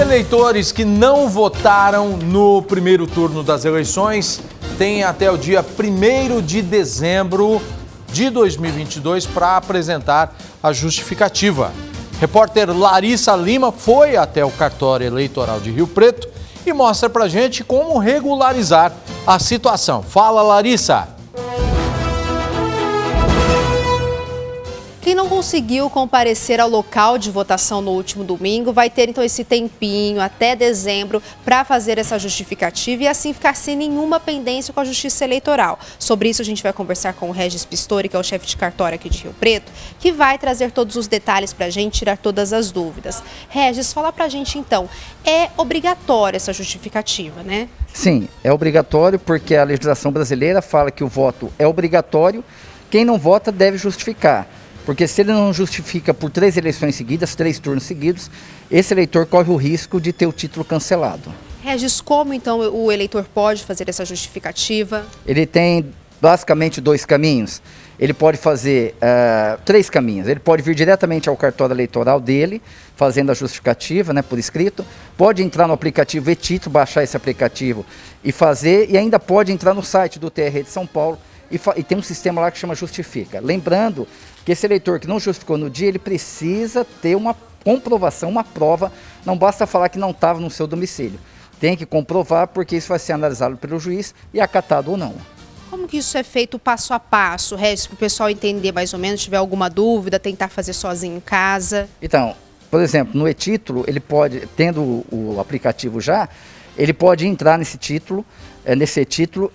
Eleitores que não votaram no primeiro turno das eleições têm até o dia 1º de dezembro de 2022 para apresentar a justificativa. Repórter Larissa Lima foi até o cartório eleitoral de Rio Preto e mostra pra gente como regularizar a situação. Fala, Larissa! Quem não conseguiu comparecer ao local de votação no último domingo vai ter então esse tempinho até dezembro para fazer essa justificativa e assim ficar sem nenhuma pendência com a Justiça Eleitoral. Sobre isso a gente vai conversar com o Regis Pistori, que é o chefe de cartório aqui de Rio Preto, que vai trazer todos os detalhes para a gente, tirar todas as dúvidas. Regis, fala para a gente então, é obrigatória essa justificativa, né? Sim, é obrigatório porque a legislação brasileira fala que o voto é obrigatório, quem não vota deve justificar. Porque se ele não justifica por 3 eleições seguidas, 3 turnos seguidos, esse eleitor corre o risco de ter o título cancelado. Regis, como então o eleitor pode fazer essa justificativa? Ele tem basicamente 2 caminhos. Ele pode fazer 3 caminhos. Ele pode vir diretamente ao cartório eleitoral dele, fazendo a justificativa, né, por escrito. Pode entrar no aplicativo e-título, baixar esse aplicativo e fazer. E ainda pode entrar no site do TRE de São Paulo. E tem um sistema lá que chama Justifica. Lembrando que esse eleitor que não justificou no dia, ele precisa ter uma comprovação, uma prova. Não basta falar que não estava no seu domicílio. Tem que comprovar, porque isso vai ser analisado pelo juiz e acatado ou não. Como que isso é feito passo a passo, Regis, para o pessoal entender mais ou menos, se tiver alguma dúvida, tentar fazer sozinho em casa? Então, por exemplo, no e-título, ele pode, tendo o aplicativo já, ele pode entrar nesse título,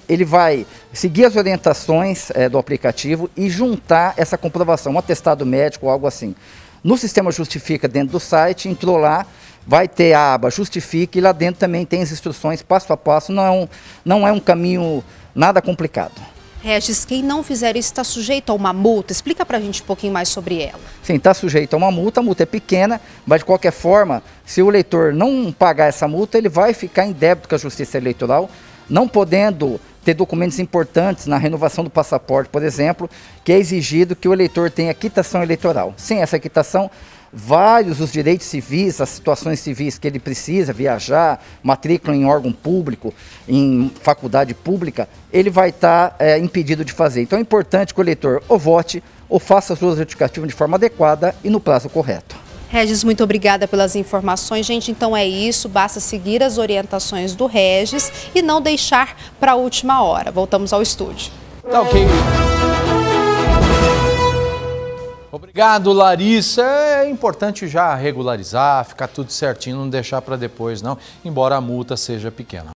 ele vai seguir as orientações do aplicativo e juntar essa comprovação, um atestado médico ou algo assim. No sistema Justifica, dentro do site, entrou lá, vai ter a aba Justifica e lá dentro também tem as instruções passo a passo, não é um caminho nada complicado. Regis, quem não fizer isso está sujeito a uma multa? Explica pra gente um pouquinho mais sobre ela. Sim, está sujeito a multa é pequena, mas de qualquer forma, se o eleitor não pagar essa multa, ele vai ficar em débito com a Justiça Eleitoral, não podendo ter documentos importantes na renovação do passaporte, por exemplo, que é exigido que o eleitor tenha quitação eleitoral. Sem essa quitação, vários dos direitos civis, as situações civis que ele precisa viajar, matrícula em órgão público, em faculdade pública, ele vai estar impedido de fazer. Então é importante que o eleitor ou vote ou faça as suas justificativas de forma adequada e no prazo correto. Regis, muito obrigada pelas informações. Gente, então é isso, basta seguir as orientações do Regis e não deixar para a última hora. Voltamos ao estúdio. Tá ok. Obrigado, Larissa. É importante já regularizar, ficar tudo certinho, não deixar para depois, não, embora a multa seja pequena.